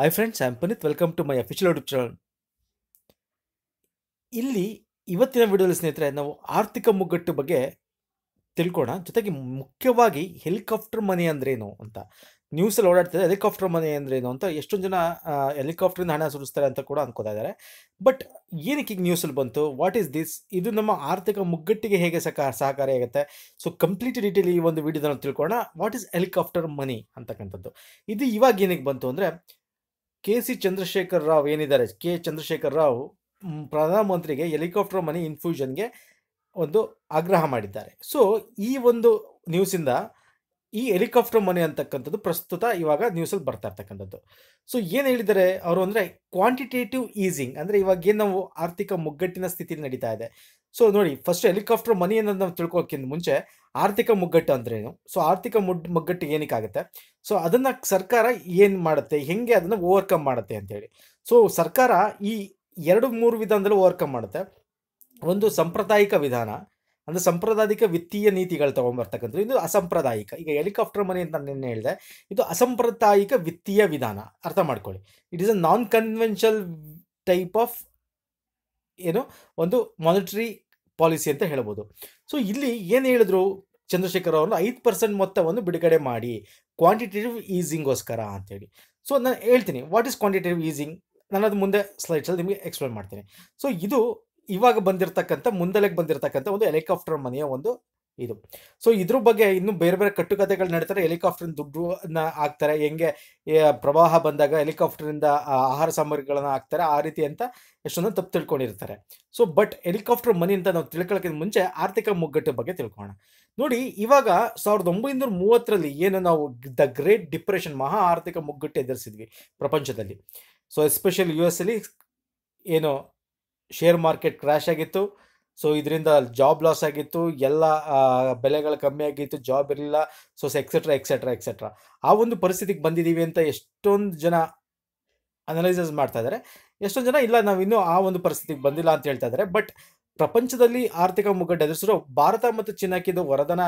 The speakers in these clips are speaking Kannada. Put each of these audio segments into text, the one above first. Hi friends, I am Panit. Welcome to my official YouTube channel. ಇಲ್ಲಿ ಇವತ್ತಿನ ವಿಡಿಯೋದಲ್ಲಿ ಸ್ನೇಹಿತರೆ ನಾವು ಆರ್ಥಿಕ ಮುಗ್ಗಟ್ಟು ಬಗ್ಗೆ ತಿಳ್ಕೋಣ. ಜೊತೆಗೆ ಮುಖ್ಯವಾಗಿ ಹೆಲಿಕಾಪ್ಟರ್ ಮನಿ ಅಂದ್ರೆ ಏನು ಅಂತ ನ್ಯೂಸ್ ಅಲ್ಲಿ ಓಡಾಡ್ತಿದೆ. ಹೆಲಿಕಾಪ್ಟರ್ ಮನಿ ಅಂದ್ರೆ ಏನು ಅಂತ ಎಷ್ಟೊಂದು ಜನ ಹೆಲಿಕಾಪ್ಟರ್ ಇಂದ ಹಣ ಸುರಿಸ್ತಾರೆ ಅಂತ ಕೂಡ ಅನ್ಕೋತಾ ಇದ್ದಾರೆ. ಬಟ್ ಏನಕ್ಕೆ ಈಗ ನ್ಯೂಸ್ ಅಲ್ಲಿ ಬಂತು? What is this? ಇದು ನಮ್ಮ ಆರ್ಥಿಕ ಮುಗ್ಗಟ್ಟಿಗೆ ಹೇಗೆ ಸಹಕಾರಿಯಾಗುತ್ತೆ? ಸೊ ಕಂಪ್ಲೀಟ್ ಡೀಟೇಲ್ ಈ ಒಂದು ವಿಡಿಯೋದಲ್ಲಿ ತಿಳ್ಕೋಣ. ವಾಟ್ ಈಸ್ ಹೆಲಿಕಾಪ್ಟರ್ ಮನಿ ಅಂತಕ್ಕಂಥದ್ದು. ಇದು ಇವಾಗ ಏನಕ್ಕೆ ಬಂತು ಅಂದ್ರೆ, ಕೆ ಚಂದ್ರಶೇಖರ್ ರಾವ್ ಪ್ರಧಾನಮಂತ್ರಿಗೆ ಹೆಲಿಕಾಪ್ಟರ್ ಮನಿ ಇನ್ಫ್ಯೂಷನ್ಗೆ ಒಂದು ಆಗ್ರಹ ಮಾಡಿದ್ದಾರೆ. ಸೊ ಈ ಒಂದು ನ್ಯೂಸಿಂದ ಈ ಹೆಲಿಕಾಪ್ಟರ್ ಮನಿ ಅಂತಕ್ಕಂಥದ್ದು ಪ್ರಸ್ತುತ ಇವಾಗ ನ್ಯೂಸಲ್ಲಿ ಬರ್ತಾ ಇರ್ತಕ್ಕಂಥದ್ದು. ಸೊ ಏನು ಹೇಳಿದ್ದಾರೆ ಅವರು ಅಂದರೆ, ಕ್ವಾಂಟಿಟೇಟಿವ್ ಈಸಿಂಗ್ ಅಂದರೆ ಇವಾಗ ಏನು ನಾವು ಆರ್ಥಿಕ ಮುಗ್ಗಟ್ಟಿನ ಸ್ಥಿತಿ ನಡೀತಾ ಇದೆ. ಸೊ ನೋಡಿ, ಫಸ್ಟ್ ಹೆಲಿಕಾಪ್ಟರ್ ಮನಿ ಅನ್ನೋದು ನಾವು ತಿಳ್ಕೋಕ್ಕಿಂತ ಮುಂಚೆ ಆರ್ಥಿಕ ಮುಗ್ಗಟ್ಟು ಅಂದ್ರೇನು, ಸೊ ಆರ್ಥಿಕ ಮುಗ್ಗಟ್ಟಿಗೆ ಏನಕ್ಕಾಗುತ್ತೆ, ಸೊ ಅದನ್ನು ಸರ್ಕಾರ ಏನು ಮಾಡುತ್ತೆ, ಹೆಂಗೆ ಅದನ್ನು ಓವರ್ಕಮ್ ಮಾಡುತ್ತೆ ಅಂತೇಳಿ. ಸೊ ಸರ್ಕಾರ ಈ ಎರಡು ಮೂರು ವಿಧಾನದಲ್ಲಿ ಓವರ್ಕಮ್ ಮಾಡುತ್ತೆ. ಒಂದು ಸಾಂಪ್ರದಾಯಿಕ ವಿಧಾನ ಅಂದರೆ ಸಾಂಪ್ರದಾಯಿಕ ವಿತ್ತೀಯ ನೀತಿಗಳು ತೊಗೊಂಡ್ಬರ್ತಕ್ಕಂಥದ್ದು, ಇದು ಅಸಾಂಪ್ರದಾಯಿಕ. ಈಗ ಹೆಲಿಕಾಪ್ಟರ್ ಮನಿ ಅಂತ ನಾನು ನಿನ್ನೆ ಹೇಳಿದೆ, ಇದು ಅಸಾಂಪ್ರದಾಯಿಕ ವಿತ್ತೀಯ ವಿಧಾನ. ಅರ್ಥ ಮಾಡ್ಕೊಳ್ಳಿ, it is a non conventional type of ಏನು ಒಂದು ಮಾನಿಟರಿ ಪಾಲಿಸಿ ಅಂತ ಹೇಳ್ಬೋದು. ಸೊ ಇಲ್ಲಿ ಏನು ಹೇಳಿದ್ರು ಚಂದ್ರಶೇಖರ್ ಅವ್ರನ್ನ, 5% ಮೊತ್ತವನ್ನು ಬಿಡುಗಡೆ ಮಾಡಿ ಕ್ವಾಂಟಿಟೇಟಿವ್ ಈಸಿಂಗ್ಗೋಸ್ಕರ ಅಂತೇಳಿ. ಸೊ ನಾನು ಹೇಳ್ತೀನಿ ವಾಟ್ ಈಸ್ ಕ್ವಾಂಟಿಟೇಟಿವ್ ಈಸಿಂಗ್, ನಾನು ಅದು ಮುಂದೆ ಸ್ಲೈಡ್ಸಲ್ಲಿ ನಿಮಗೆ ಎಕ್ಸ್ಪ್ಲೇನ್ ಮಾಡ್ತೀನಿ. ಸೊ ಇದು ಇವಾಗ ಬಂದಿರತಕ್ಕಂಥ ಒಂದು ಹೆಲಿಕಾಪ್ಟರ್ ಮನೆಯ ಒಂದು ಇದು. ಸೊ ಇದ್ರ ಬಗ್ಗೆ ಇನ್ನೂ ಬೇರೆ ಬೇರೆ ಕಟ್ಟುಕತೆಗಳು ನಡೀತಾರೆ. ಹೆಲಿಕಾಪ್ಟರ್ ದುಡ್ಡನ್ನ ಹಾಕ್ತಾರೆ, ಹೆಂಗೆ ಪ್ರವಾಹ ಬಂದಾಗ ಹೆಲಿಕಾಪ್ಟರಿಂದ ಆಹಾರ ಸಾಮಗ್ರಿಗಳನ್ನ ಹಾಕ್ತಾರೆ, ಆ ರೀತಿ ಅಂತ ಎಷ್ಟೊಂದು ತಪ್ಪು ತಿಳ್ಕೊಂಡಿರ್ತಾರೆ. ಸೊ ಬಟ್ ಹೆಲಿಕಾಪ್ಟರ್ ಮನಿ ಅಂತ ನಾವು ತಿಳ್ಕೊಳ್ಳೋಕ್ಕಿಂತ ಮುಂಚೆ ಆರ್ಥಿಕ ಮುಗ್ಗಟ್ಟು ಬಗ್ಗೆ ತಿಳ್ಕೊಳ್ಳೋಣ. ನೋಡಿ, ಇವಾಗ 1930ರಲ್ಲಿ ಏನು ನಾವು ದ ಗ್ರೇಟ್ ಡಿಪ್ರೆಷನ್, ಮಹಾ ಆರ್ಥಿಕ ಮುಗ್ಗಟ್ಟು ಎದುರಿಸಿದ್ವಿ ಪ್ರಪಂಚದಲ್ಲಿ. ಸೊ ಎಸ್ಪೆಷಲಿ US ಅಲ್ಲಿ ಏನು ಶೇರ್ ಮಾರ್ಕೆಟ್ ಕ್ರ್ಯಾಶ್ ಆಗಿತ್ತು. ಸೊ ಇದರಿಂದ ಜಾಬ್ ಲಾಸ್ ಆಗಿತ್ತು, ಎಲ್ಲ ಬೆಲೆಗಳು ಕಮ್ಮಿ ಆಗಿತ್ತು, ಜಾಬ್ ಇರಲಿಲ್ಲ. ಸೊ ಎಕ್ಸೆಟ್ರಾ ಆ ಒಂದು ಪರಿಸ್ಥಿತಿಗೆ ಬಂದಿದ್ದೀವಿ ಅಂತ ಎಷ್ಟೊಂದು ಜನ ಅನಲೈಸಸ್ ಮಾಡ್ತಾ ಇದ್ದಾರೆ. ಎಷ್ಟೊಂದು ಜನ ಇಲ್ಲ ನಾವು ಇನ್ನೂ ಆ ಒಂದು ಪರಿಸ್ಥಿತಿಗೆ ಬಂದಿಲ್ಲ ಅಂತ ಹೇಳ್ತಾ ಇದ್ದಾರೆ. ಬಟ್ ಪ್ರಪಂಚದಲ್ಲಿ ಆರ್ಥಿಕ ಮುಗ್ಗಟ್ಟು ಎದುರಿಸಿರೋ ಭಾರತ ಮತ್ತು ಚೀನಾಕ್ಕೆ ಇದು ವರದಾನ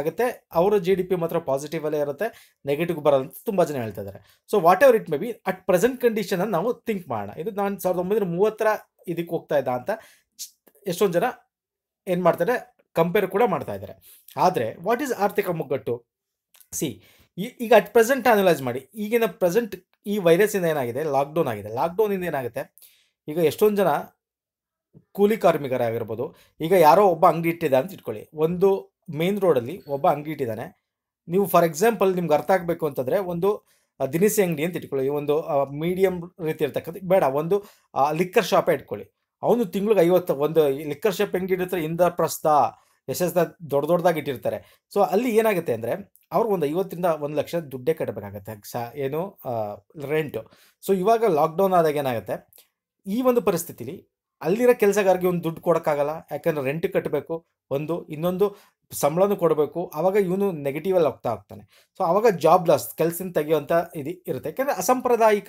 ಆಗುತ್ತೆ. ಅವರ GDP ಮಾತ್ರ ಪಾಸಿಟಿವ್ ಅಲ್ಲೇ ಇರುತ್ತೆ, ನೆಗೆಟಿವ್ ಬರಲ್ಲ ಅಂತ ತುಂಬ ಜನ ಹೇಳ್ತಾ ಇದ್ದಾರೆ. So whatever it may be, at present condition ಅನ್ನು ನಾವು ಥಿಂಕ್ ಮಾಡೋಣ. ಇದು ನಾನು 1930 ಇದಕ್ಕೆ ಹೋಗ್ತಾ ಇದ್ದ ಅಂತ ಎಷ್ಟೊಂದು ಜನ ಏನು ಮಾಡ್ತಾರೆ, ಕಂಪೇರ್ ಕೂಡ ಮಾಡ್ತಾ ಇದ್ದಾರೆ. ಆದರೆ ವಾಟ್ ಈಸ್ ಆರ್ಥಿಕ ಮುಗ್ಗಟ್ಟು? ಸಿ, ಈಗ ಅಟ್ ಪ್ರೆಸೆಂಟ್ ಅನಲೈಸ್ ಮಾಡಿ. ಈಗಿನ ಪ್ರೆಸೆಂಟ್ ಈ ವೈರಸ್ಸಿಂದ ಏನಾಗಿದೆ, ಲಾಕ್ಡೌನ್ ಆಗಿದೆ. ಲಾಕ್ಡೌನಿಂದ ಏನಾಗುತ್ತೆ, ಈಗ ಎಷ್ಟೊಂದು ಜನ ಕೂಲಿ ಕಾರ್ಮಿಕರಾಗಿರ್ಬೋದು. ಈಗ ಯಾರೋ ಒಬ್ಬ ಅಂಗಡಿ ಇಟ್ಟಿದ್ದಾನೆ ಅಂತ ಇಟ್ಕೊಳ್ಳಿ, ಒಂದು ಮೇನ್ ರೋಡಲ್ಲಿ ಒಬ್ಬ ಅಂಗಡಿ ಇಟ್ಟಿದ್ದಾನೆ. ನೀವು ಫಾರ್ ಎಕ್ಸಾಂಪಲ್ ನಿಮ್ಗೆ ಅರ್ಥ ಆಗಬೇಕು ಅಂತಂದರೆ, ಒಂದು ದಿನಸಿ ಅಂಗಡಿ ಅಂತ ಇಟ್ಕೊಳ್ಳಿ, ಒಂದು ಮೀಡಿಯಮ್ ರೀತಿ ಇರ್ತಕ್ಕಂಥ ಬೇಡ, ಒಂದು ಲಿಕ್ಕರ್ ಶಾಪೇ ಇಟ್ಕೊಳ್ಳಿ. ಅವನು ತಿಂಗ್ಳಿಗೆ 50 ಒಂದು ಲಿಕ್ಕರ್ ಶಾಪ್ ಹೆಂಗೆ ಇಟ್ಟಿರ್ತಾರೆ, ಇಂದ್ರಪ್ರಸ್ಥ ಯಶಸ್ದ ದೊಡ್ಡ ದೊಡ್ಡದಾಗಿ ಇಟ್ಟಿರ್ತಾರೆ. ಸೊ ಅಲ್ಲಿ ಏನಾಗುತ್ತೆ ಅಂದರೆ, ಅವ್ರು ಒಂದು 50-1 ಲಕ್ಷ ದುಡ್ಡೇ ಕಟ್ಟಬೇಕಾಗತ್ತೆ ಏನು ರೆಂಟು. ಸೊ ಇವಾಗ ಲಾಕ್ಡೌನ್ ಆದಾಗ ಏನಾಗುತ್ತೆ, ಈ ಒಂದು ಪರಿಸ್ಥಿತಿಲಿ ಅಲ್ಲಿರೋ ಕೆಲಸಗಾರರಿಗೆ ಒಂದು ದುಡ್ಡು ಕೊಡೋಕ್ಕಾಗಲ್ಲ, ಯಾಕಂದರೆ ರೆಂಟ್ ಕಟ್ಟಬೇಕು, ಒಂದು ಇನ್ನೊಂದು ಸಂಬಳನೂ ಕೊಡಬೇಕು. ಆವಾಗ ಇವನು ನೆಗೆಟಿವಲ್ಲಿ ಹೋಗ್ತಾನೆ. ಸೊ ಆವಾಗ ಜಾಬ್ ಲಾಸ್, ಕೆಲಸದಿಂದ ತೆಗೆಯುವಂಥ ಇದು ಇರುತ್ತೆ. ಯಾಕೆಂದರೆ ಅಸಾಂಪ್ರದಾಯಿಕ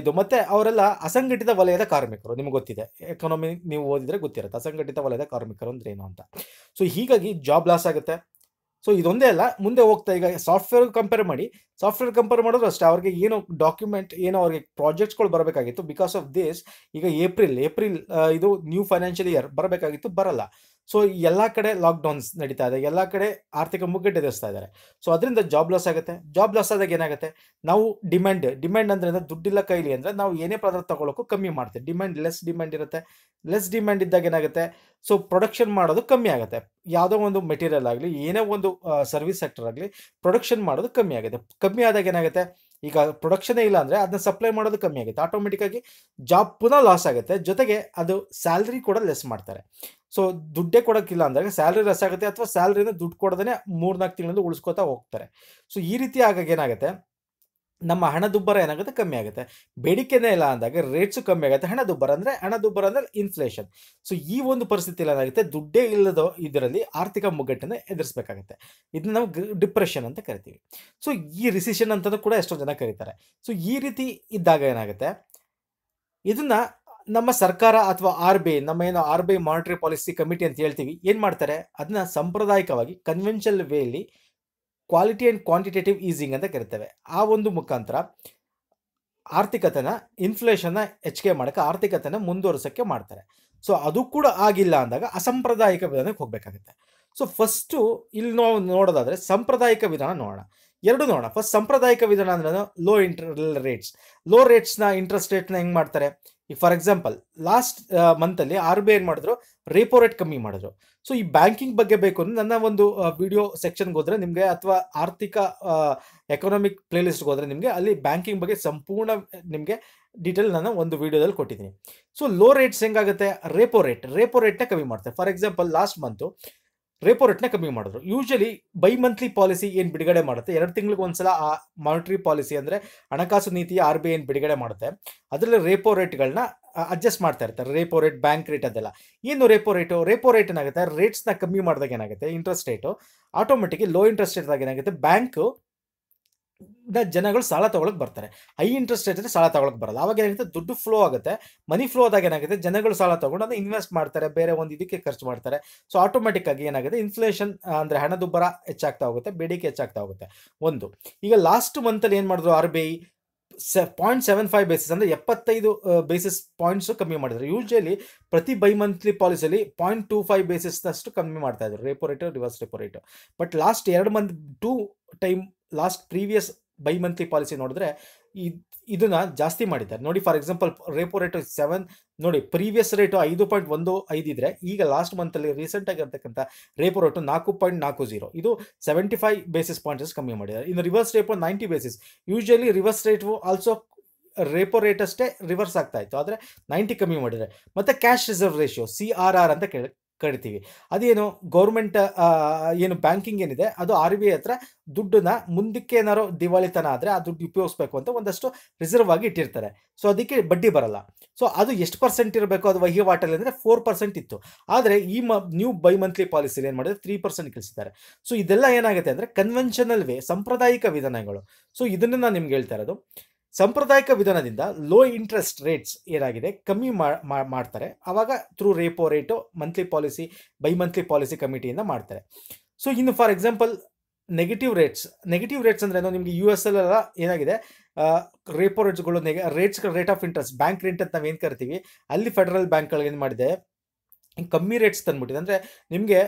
ಇದು. ಮತ್ತು ಅವರೆಲ್ಲ ಅಸಂಘಟಿತ ವಲಯದ ಕಾರ್ಮಿಕರು, ನಿಮ್ಗೆ ಗೊತ್ತಿದೆ, ಎಕಾನಮಿ ನೀವು ಓದಿದರೆ ಗೊತ್ತಿರುತ್ತೆ ಅಸಂಘಟಿತ ವಲಯದ ಕಾರ್ಮಿಕರು ಅಂದರೆ ಏನು ಅಂತ. ಸೊ ಹೀಗಾಗಿ ಜಾಬ್ ಲಾಸ್ ಆಗುತ್ತೆ. ಸೊ ಇದೊಂದೇ ಅಲ್ಲ, ಮುಂದೆ ಹೋಗ್ತಾ ಈಗ ಸಾಫ್ಟ್ವೇರ್ಗೆ ಕಂಪೇರ್ ಮಾಡಿ. ಸಾಫ್ಟ್ವೇರ್ ಕಂಪೇರ್ ಮಾಡಿದ್ರು ಅಷ್ಟೇ, ಅವ್ರಿಗೆ ಏನೋ ಡಾಕ್ಯುಮೆಂಟ್ ಏನೋ ಅವ್ರಿಗೆ ಪ್ರಾಜೆಕ್ಟ್ಸ್ಗಳು ಬರಬೇಕಾಗಿತ್ತು. ಬಿಕಾಸ್ ಆಫ್ ದಿಸ್ ಈಗ ಏಪ್ರಿಲ್ ಇದು ನ್ಯೂ ಫೈನಾನ್ಷಿಯಲ್ ಇಯರ್ ಬರಬೇಕಾಗಿತ್ತು, ಬರಲ್ಲ. ಸೊ ಎಲ್ಲ ಕಡೆ ಲಾಕ್ಡೌನ್ಸ್ ನಡೀತಾ ಇದೆ, ಎಲ್ಲ ಕಡೆ ಆರ್ಥಿಕ ಮುಗ್ಗಟ್ಟು ಎದುರಿಸ್ತಾ ಇದ್ದಾರೆ. ಸೊ ಅದರಿಂದ ಜಾಬ್ ಲಾಸ್ ಆಗುತ್ತೆ. ಜಾಬ್ ಲಾಸ್ ಆದಾಗ ಏನಾಗುತ್ತೆ, ನಾವು ಡಿಮ್ಯಾಂಡ್ ಅಂದರೆ ದುಡ್ಡಿಲ್ಲ ಕೈಲಿ ಅಂದರೆ ನಾವು ಏನೇ ಪದಾರ್ಥ ತಗೊಳ್ಳೋಕ್ಕೂ ಕಮ್ಮಿ ಮಾಡ್ತೀವಿ. ಲೆಸ್ ಡಿಮ್ಯಾಂಡ್ ಇರುತ್ತೆ. ಲೆಸ್ ಡಿಮ್ಯಾಂಡ್ ಇದ್ದಾಗ ಏನಾಗುತ್ತೆ, ಸೊ ಪ್ರೊಡಕ್ಷನ್ ಮಾಡೋದು ಕಮ್ಮಿ ಆಗುತ್ತೆ. ಯಾವುದೋ ಒಂದು ಮೆಟೀರಿಯಲ್ ಆಗಲಿ, ಏನೋ ಒಂದು ಸರ್ವಿಸ್ ಸೆಕ್ಟರ್ ಆಗಲಿ, ಪ್ರೊಡಕ್ಷನ್ ಮಾಡೋದು ಕಮ್ಮಿ ಆಗುತ್ತೆ. ಕಮ್ಮಿ ಆದಾಗ ಏನಾಗುತ್ತೆ, ಈಗ ಪ್ರೊಡಕ್ಷನೇ ಇಲ್ಲ ಅಂದರೆ ಅದನ್ನ ಸಪ್ಲೈ ಮಾಡೋದು ಕಮ್ಮಿ ಆಗುತ್ತೆ. ಆಟೋಮೆಟಿಕ್ಕಾಗಿ ಜಾಬ್ ಪುನಃ ಲಾಸ್ ಆಗುತ್ತೆ. ಜೊತೆಗೆ ಅದು ಸ್ಯಾಲ್ರಿ ಕೂಡ ಲೆಸ್ ಮಾಡ್ತಾರೆ. ಸೊ ದುಡ್ಡೇ ಕೊಡೋಕ್ಕಿಲ್ಲ ಅಂದರೆ ಸ್ಯಾಲ್ರಿ ಲೆಸ್ ಆಗುತ್ತೆ, ಅಥವಾ ಸ್ಯಾಲ್ರಿನ ದುಡ್ಡು ಕೊಡದೇ 3-4 ತಿಂಗಳಿಂದ ಉಳಿಸ್ಕೊತಾ ಹೋಗ್ತಾರೆ. ಸೊ ಈ ರೀತಿ ಆಗಾಗ ಏನಾಗುತ್ತೆ, ನಮ್ಮ ಹಣದುಬ್ಬರ ಏನಾಗುತ್ತೆ, ಕಮ್ಮಿ ಆಗುತ್ತೆ. ಬೇಡಿಕೆನೇ ಇಲ್ಲ ಅಂದಾಗ ರೇಟ್ಸು ಕಮ್ಮಿ ಆಗುತ್ತೆ. ಹಣದುಬ್ಬರ ಅಂದರೆ ಇನ್ಫ್ಲೇಷನ್. ಸೊ ಈ ಒಂದು ಪರಿಸ್ಥಿತಿಯಲ್ಲಿ ಏನಾಗುತ್ತೆ, ದುಡ್ಡೇ ಇಲ್ಲದ ಇದರಲ್ಲಿ ಆರ್ಥಿಕ ಮುಗ್ಗಟ್ಟನ್ನು ಎದುರಿಸಬೇಕಾಗುತ್ತೆ. ಇದನ್ನ ನಾವು ಡಿಪ್ರೆಷನ್ ಅಂತ ಕರಿತೀವಿ. ಸೊ ಈ ರಿಸೆಷನ್ ಅಂತಲೂ ಕೂಡ ಎಷ್ಟೊಂದು ಜನ ಕರೀತಾರೆ. ಸೊ ಈ ರೀತಿ ಇದ್ದಾಗ ಏನಾಗುತ್ತೆ, ಇದನ್ನು ನಮ್ಮ ಸರ್ಕಾರ ಅಥವಾ RBI, ನಮ್ಮ ಏನೋ RBI ಮಾನಿಟರಿ ಪಾಲಿಸಿ ಕಮಿಟಿ ಅಂತ ಹೇಳ್ತೀವಿ, ಏನು ಮಾಡ್ತಾರೆ, ಅದನ್ನ ಸಾಂಪ್ರದಾಯಿಕವಾಗಿ ಕನ್ವೆನ್ಷನಲ್ ವೇಲಿ ಕ್ವಾಲಿಟಿ ಆ್ಯಂಡ್ ಕ್ವಾಂಟಿಟೇಟಿವ್ ಈಸಿಂಗ್ ಅಂತ ಕರಿತೇವೆ. ಆ ಒಂದು ಮುಖಾಂತರ ಆರ್ಥಿಕತೆನ ಇನ್ಫ್ಲೇಷನ್ನ ಹೆಚ್ಚಿಗೆ ಮಾಡೋಕ್ಕೆ ಆರ್ಥಿಕತೆನ ಮುಂದುವರಿಸೋಕ್ಕೆ ಮಾಡ್ತಾರೆ. ಸೊ ಅದು ಕೂಡ ಆಗಿಲ್ಲ ಅಂದಾಗ ಅಸಾಂಪ್ರದಾಯಿಕ ವಿಧಾನಕ್ಕೆ ಹೋಗಬೇಕಾಗುತ್ತೆ. ಸೊ ಫಸ್ಟು ಇಲ್ಲಿ ನಾವು ನೋಡೋದಾದರೆ ಸಾಂಪ್ರದಾಯಿಕ ವಿಧಾನ ನೋಡೋಣ, ಎರಡು ನೋಡೋಣ. ಫಸ್ಟ್ ಸಾಂಪ್ರದಾಯಿಕ ವಿಧಾನ ಅಂದ್ರೆ ಲೋ ರೇಟ್ಸ್. ಲೋ ರೇಟ್ಸ್ನ ಇಂಟ್ರೆಸ್ಟ್ ರೇಟ್ನ ಹೆಂಗೆ ಮಾಡ್ತಾರೆ? ಈಗ ಫಾರ್ ಎಕ್ಸಾಂಪಲ್ ಲಾಸ್ಟ್ ಮಂತಲ್ಲಿ RBI ಏನು ಮಾಡಿದ್ರು, ರೆಪೋ ರೇಟ್ ಕಮ್ಮಿ ಮಾಡಿದ್ರು. ಸೊ ಈ ಬ್ಯಾಂಕಿಂಗ್ ಬಗ್ಗೆ ಬೇಕು ಅಂದರೆ ನನ್ನ ಒಂದು ವಿಡಿಯೋ ಸೆಕ್ಷನ್ಗೆ ಹೋದರೆ ನಿಮಗೆ, ಅಥವಾ ಆರ್ಥಿಕ ಎಕನಾಮಿಕ್ ಪ್ಲೇಲಿಸ್ಟ್ಗೆ ಹೋದರೆ ನಿಮಗೆ ಅಲ್ಲಿ ಬ್ಯಾಂಕಿಂಗ್ ಬಗ್ಗೆ ಸಂಪೂರ್ಣ ನಿಮಗೆ ಡೀಟೇಲ್ ನಾನು ಒಂದು ವಿಡಿಯೋದಲ್ಲಿ ಕೊಟ್ಟಿದ್ದೀನಿ. ಸೊ ಲೋ ರೇಟ್ಸ್ ಹೆಂಗಾಗುತ್ತೆ, ರೆಪೋ ರೇಟ್ನ ಕಮ್ಮಿ ಮಾಡ್ತಾರೆ. For example last month repo ರೇಟ್ನ ಕಮ್ಮಿ ಮಾಡಿದ್ರು. ಯೂಶಲಿ ಬೈ ಮಂತ್ಲಿ ಪಾಲಿಸಿ ಏನು ಬಿಡುಗಡೆ ಮಾಡುತ್ತೆ, 2 ತಿಂಗಳಿಗೆ ಒಂದ್ಸಲ ಆ ಮಾನಿಟರಿ ಪಾಲಿಸಿ ಅಂದರೆ ಹಣಕಾಸು ನೀತಿಯ RBI ಏನು ಬಿಡುಗಡೆ ಮಾಡುತ್ತೆ, ಅದರಲ್ಲಿ ರೆಪೋ ರೇಟ್ಗಳನ್ನ ಅಡ್ಜಸ್ಟ್ ಮಾಡ್ತಾ ಇರ್ತಾರೆ. ರೆಪೋ ರೇಟ್, ಬ್ಯಾಂಕ್ ರೇಟ್ ಅದೆಲ್ಲ ಏನು ರೆಪೋ ರೇಟ್ ಏನಾಗುತ್ತೆ, ರೇಟ್ಸ್ನ ಕಮ್ಮಿ ಮಾಡಿದಾಗ ಏನಾಗುತ್ತೆ, interest rate automatic low interest ರೇಟ್ದಾಗ ಏನಾಗುತ್ತೆ, ಬ್ಯಾಂಕು ಜನಗಳು ಸಾಲ ತಗೊಳಕ್ಕೆ ಬರ್ತಾರೆ. ಹೈ ಇಂಟ್ರೆಸ್ಟ್ ರೇಟ್ ಅಂದರೆ ಸಾಲ ತಗೊಳಕ್ಕೆ ಬರಲ್ಲ. ಆವಾಗ ಏನಾಗುತ್ತೆ, ದುಡ್ಡು ಫ್ಲೋ ಆಗುತ್ತೆ. ಮನಿ ಫ್ಲೋ ಆದಾಗ ಏನಾಗುತ್ತೆ, ಜನಗಳು ಸಾಲ ತಗೊಂಡು ಅದನ್ನ ಇನ್ವೆಸ್ಟ್ ಮಾಡ್ತಾರೆ, ಬೇರೆ ಒಂದು ಇದಕ್ಕೆ ಖರ್ಚು ಮಾಡ್ತಾರೆ. ಸೊ ಆಟೋಮೆಟಿಕ್ ಆಗಿ ಏನಾಗುತ್ತೆ, ಇನ್ಫ್ಲೇಷನ್ ಅಂದರೆ ಹಣದುಬ್ಬರ ಹೆಚ್ಚಾಗ್ತಾ ಹೋಗುತ್ತೆ, ಬೇಡಿಕೆ ಹೆಚ್ಚಾಗ್ತಾ ಹೋಗುತ್ತೆ. ಒಂದು ಈಗ ಲಾಸ್ಟ್ ಮಂತಲ್ಲಿ ಏನು ಮಾಡಿದ್ರು RBI, 0.75 ಬೇಸಿಸ್ ಅಂದರೆ 75 ಬೇಸಿಸ್ ಪಾಯಿಂಟ್ಸು ಕಮ್ಮಿ ಮಾಡಿದ್ರು. ಯೂಶಲಿ ಪ್ರತಿ ಬೈ ಮಂತ್ಲಿ ಪಾಲಿಸಿಯಲ್ಲಿ 0.25 ಬೇಸಿಸ್ನಷ್ಟು ಕಮ್ಮಿ ಮಾಡ್ತಾ ಇದ್ರು repo rate, reverse repo rate. But last 2 time last previous by monthly policy ನೋಡಿದ್ರೆ ಇದನ್ನ ಜಾಸ್ತಿ ಮಾಡಿದ್ದಾರೆ ನೋಡಿ. ಫಾರ್ ಎಕ್ಸಾಂಪಲ್ ರೆಪೋ ರೇಟು 7 ನೋಡಿ, ಪ್ರೀವಿಯಸ್ ರೇಟು 5.15 ಇದ್ರೆ ಈಗ ಲಾಸ್ಟ್ ಮಂತಲ್ಲಿ ರೀಸೆಂಟಾಗಿ ಇರತಕ್ಕಂಥ ರೆಪೋ ರೇಟು 4.40, ಇದು 75 ಬೇಸಿಸ್ ಪಾಯಿಂಟ್ಸ್ ಕಮ್ಮಿ ಮಾಡಿದ್ದಾರೆ. ಇನ್ನು reverse repo 90 basis. Usually reverse rate also repo rate ಅಷ್ಟೇ ರಿವರ್ಸ್ ಆಗ್ತಾ ಇತ್ತು, ಆದರೆ 90 ಕಮ್ಮಿ ಮಾಡಿದ್ದಾರೆ. ಮತ್ತು ಕ್ಯಾಶ್ ರಿಸರ್ವ್ ರೇಷಿಯೋ CRR ಅಂತ ಕರಿತೀವಿ. ಅದೇನು ಗೌರ್ಮೆಂಟ್ ಏನು ಬ್ಯಾಂಕಿಂಗ್ ಏನಿದೆ ಅದು RBI ಹತ್ರ ದುಡ್ಡನ್ನ ಮುಂದಕ್ಕೆ ಏನಾರು ದಿವಾಳಿತನ ಆದರೆ ಆ ದುಡ್ಡು ಉಪಯೋಗಿಸ್ಬೇಕು ಅಂತ ಒಂದಷ್ಟು ರಿಸರ್ವ್ ಆಗಿ ಇಟ್ಟಿರ್ತಾರೆ. ಸೊ ಅದಕ್ಕೆ ಬಡ್ಡಿ ಬರಲ್ಲ. ಸೊ ಅದು ಎಷ್ಟು ಪರ್ಸೆಂಟ್ ಇರಬೇಕು, ಅದು ವಹಿವಾಟಲ್ಲಿ ಅಂದರೆ 4% ಇತ್ತು, ಆದರೆ ಈ ನ್ಯೂ ಬೈ ಮಂತ್ಲಿ ಪಾಲಿಸಿಲಿ ಏನು ಮಾಡಿದ್ರೆ 3% ಕಳಿಸಿದ್ದಾರೆ. ಸೊ ಇದೆಲ್ಲ ಏನಾಗುತ್ತೆ ಅಂದರೆ ಕನ್ವೆನ್ಷನಲ್ ವೇ, ಸಾಂಪ್ರದಾಯಿಕ ವಿಧಾನಗಳು. ಸೊ ಇದನ್ನು ನಾನು ನಿಮ್ಗೆ ಹೇಳ್ತಾ ಇರೋದು. ಸಾಂಪ್ರದಾಯಿಕ ವಿಧಾನದಿಂದ ಲೋ ಇಂಟ್ರೆಸ್ಟ್ ರೇಟ್ಸ್ ಏನಾಗಿದೆ ಕಮ್ಮಿ ಮಾಡ್ತಾರೆ. ಆವಾಗ through repo rate, monthly policy, by monthly policy ಕಮಿಟಿಯಿಂದ ಮಾಡ್ತಾರೆ. ಸೊ ಇನ್ನು ಫಾರ್ ಎಕ್ಸಾಂಪಲ್ ನೆಗೆಟಿವ್ ರೇಟ್ಸ್ ಅಂದರೆ ನಿಮಗೆ USLಲ್ಲ ಏನಾಗಿದೆ, ರೆಪೋ ರೇಟ್ಸ್ಗಳು rate of interest, bank rate ಅಂತ ನಾವೇನು ಕರಿತೀವಿ, ಅಲ್ಲಿ ಫೆಡರಲ್ ಬ್ಯಾಂಕ್ಗಳು ಏನು ಮಾಡಿದೆ, ಕಮ್ಮಿ ರೇಟ್ಸ್ ತಂದ್ಬಿಟ್ಟಿದೆ. ಅಂದರೆ ನಿಮಗೆ